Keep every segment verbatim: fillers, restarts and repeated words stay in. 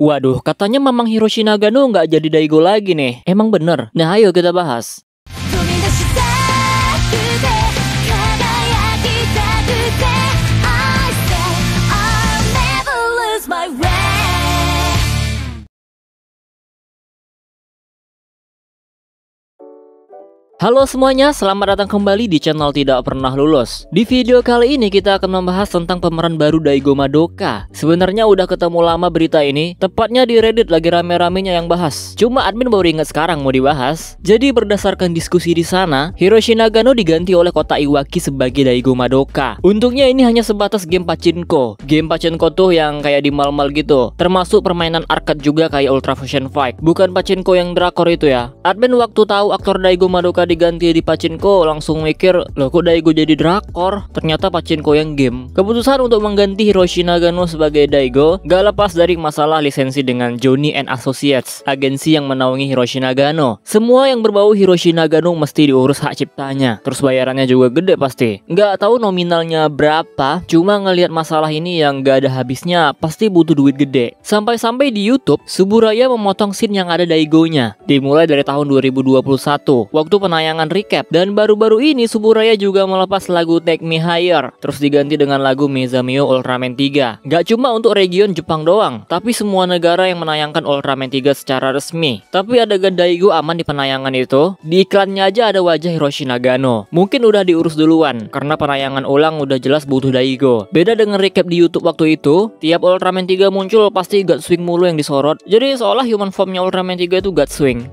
Waduh, katanya Mamang Hiroshi Nagano nggak jadi Daigo lagi nih. Emang bener? Nah, ayo kita bahas. Halo semuanya, selamat datang kembali di channel Tidak Pernah Lulus. Di video kali ini kita akan membahas tentang pemeran baru Daigo Madoka. Sebenarnya udah ketemu lama berita ini, tepatnya di Reddit lagi rame-ramenya yang bahas. Cuma admin baru ingat sekarang mau dibahas. Jadi berdasarkan diskusi di sana, Hiroshi Nagano diganti oleh Kota Iwaki sebagai Daigo Madoka. Untungnya ini hanya sebatas game Pachinko. Game Pachinko tuh yang kayak di mal-mal gitu, termasuk permainan arcade juga kayak Ultra Fusion Fight. Bukan Pachinko yang drakor itu ya. Admin waktu tahu aktor Daigo Madoka diganti di Pachinko langsung mikir, loh kok Daigo jadi drakor? Ternyata Pachinko yang game. Keputusan untuk mengganti Hiroshi Nagano sebagai Daigo gak lepas dari masalah lisensi dengan Johnny and Associates, agensi yang menaungi Hiroshi Nagano. Semua yang berbau Hiroshi Nagano mesti diurus hak ciptanya, terus bayarannya juga gede pasti. Gak tahu nominalnya berapa, cuma ngelihat masalah ini yang gak ada habisnya, pasti butuh duit gede. Sampai-sampai di YouTube, Tsuburaya memotong scene yang ada Daigonya, dimulai dari tahun dua ribu dua puluh satu, waktu penayangan Tayangan recap. Dan baru-baru ini Tsuburaya juga melepas lagu Take Me Higher, terus diganti dengan lagu Meza Mio Ultraman tiga. Gak cuma untuk region Jepang doang, tapi semua negara yang menayangkan Ultraman tiga secara resmi. Tapi adegan Daigo aman di penayangan itu, di iklannya aja ada wajah Hiroshi Nagano. Mungkin udah diurus duluan, karena penayangan ulang udah jelas butuh Daigo. Beda dengan recap di YouTube waktu itu, tiap Ultraman tiga muncul pasti God Swing mulu yang disorot. Jadi seolah human formnya Ultraman tiga itu God Swing.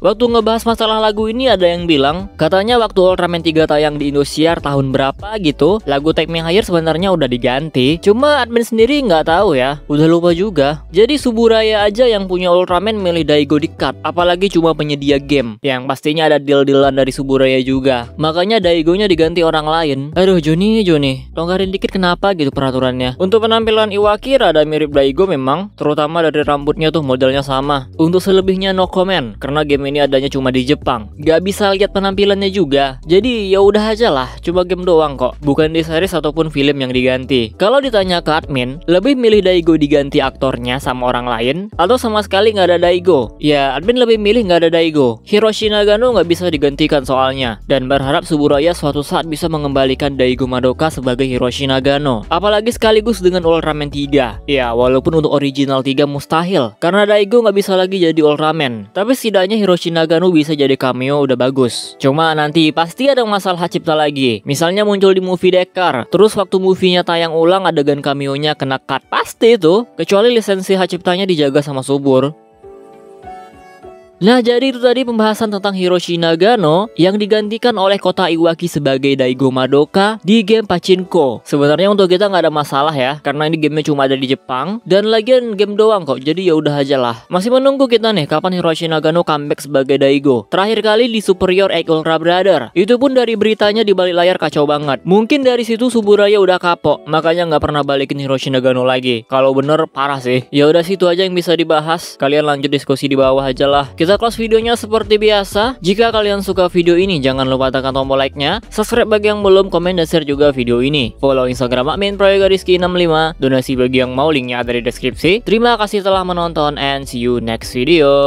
Waktu ngebahas masalah lagu ini ada yang bilang, katanya waktu Ultraman tiga tayang di Indosiar tahun berapa gitu, lagu Take Me Higher sebenarnya udah diganti. Cuma admin sendiri nggak tahu ya, udah lupa juga. Jadi Tsuburaya aja yang punya Ultraman milih Daigo di-cut, apalagi cuma penyedia game, yang pastinya ada deal-dealan dari Tsuburaya juga. Makanya Daigonya diganti orang lain. Aduh Johnny, Johnny, longgarin dikit kenapa gitu peraturannya. Untuk penampilan Iwaki rada mirip Daigo memang, terutama dari rambutnya tuh modelnya sama. Untuk selebihnya no comment, karena game ini adanya cuma di Jepang, gak bisa lihat penampilannya juga. Jadi ya udah aja lah, cuma game doang kok, bukan di series ataupun film yang diganti. Kalau ditanya ke admin, lebih milih Daigo diganti aktornya sama orang lain atau sama sekali nggak ada Daigo? Ya admin lebih milih nggak ada Daigo. Hiroshi Nagano nggak bisa digantikan soalnya, dan berharap Tsuburaya suatu saat bisa mengembalikan Daigo Madoka sebagai Hiroshi Nagano. Apalagi sekaligus dengan Ultraman tiga. Ya walaupun untuk original tiga mustahil, karena Daigo nggak bisa lagi jadi Ultraman. Tapi setidaknya Hiroshi Hiroshi Nagano bisa jadi cameo udah bagus. Cuma nanti pasti ada masalah hak cipta lagi. Misalnya muncul di movie Dekar, terus waktu movie-nya tayang ulang adegan cameo-nya kena cut. Pasti itu, kecuali lisensi hak ciptanya dijaga sama Subur. Nah jadi itu tadi pembahasan tentang Hiroshi Nagano yang digantikan oleh Kota Iwaki sebagai Daigo Madoka di game Pachinko. Sebenarnya untuk kita nggak ada masalah ya, karena ini gamenya cuma ada di Jepang dan lagian game doang kok. Jadi ya udah aja lah. Masih menunggu kita nih kapan Hiroshi Nagano comeback sebagai Daigo. Terakhir kali di Superior Eikou no Ultra Brother. Itu pun dari beritanya di balik layar kacau banget. Mungkin dari situ Tsuburaya udah kapok, makanya nggak pernah balikin Hiroshi Nagano lagi. Kalau bener parah sih. Ya udah situ aja yang bisa dibahas. Kalian lanjut diskusi di bawah aja lah. Kita Kita close videonya seperti biasa. Jika kalian suka video ini, jangan lupa tekan tombol like-nya, subscribe bagi yang belum, komen dan share juga video ini. Follow Instagram admin Prayoga Rizky enam lima. Donasi bagi yang mau, linknya ada di deskripsi. Terima kasih telah menonton and see you next video.